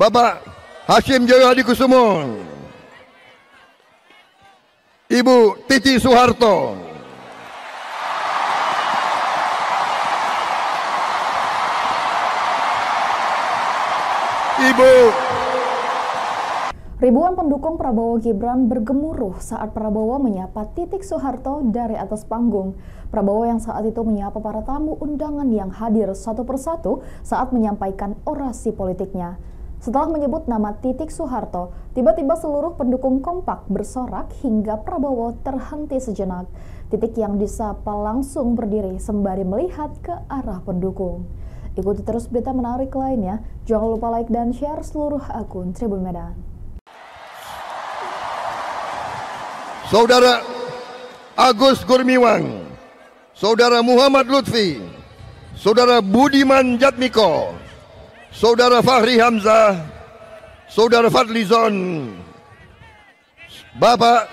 Bapak Hashim Djojohadikusumo, Ibu Titiek Soeharto, Ibu. Ribuan pendukung Prabowo Gibran bergemuruh saat Prabowo menyapa Titiek Soeharto dari atas panggung. Prabowo yang saat itu menyapa para tamu undangan yang hadir satu persatu saat menyampaikan orasi politiknya. Setelah menyebut nama Titiek Soeharto, tiba-tiba seluruh pendukung kompak bersorak hingga Prabowo terhenti sejenak. Titiek yang disapa langsung berdiri sembari melihat ke arah pendukung. Ikuti terus berita menarik lainnya. Jangan lupa like dan share seluruh akun Tribun Medan. Saudara Agus Gumiwang, Saudara Muhammad Lutfi, Saudara Budiman Jadmiko, Saudara Fahri Hamzah, Saudara Fadlizon, Bapak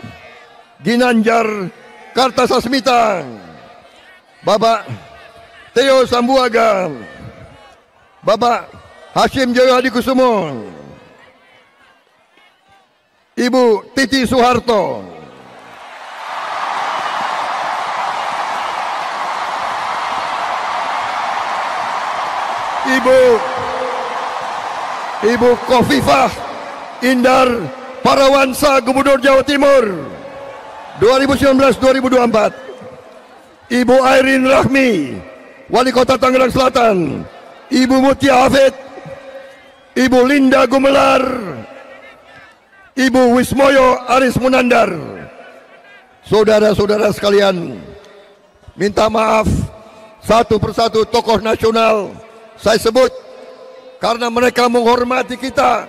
Ginanjar Kartasasmita, Bapak Theo Sambuaga, Bapak Hashim Djojohadikusumo, Ibu Titiek Soeharto, Ibu Kofifah Indar Parawansa, Gubernur Jawa Timur 2019-2024, Ibu Airin Rahmi, Wali Kota Tangerang Selatan, Ibu Mutia Afed, Ibu Linda Gumelar, Ibu Wismoyo Aris Munandar. Saudara-saudara sekalian, minta maaf satu persatu tokoh nasional saya sebut, karena mereka menghormati kita,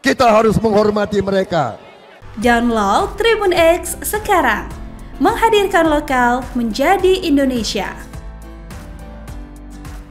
kita harus menghormati mereka. Download Tribun X sekarang, menghadirkan lokal menjadi Indonesia.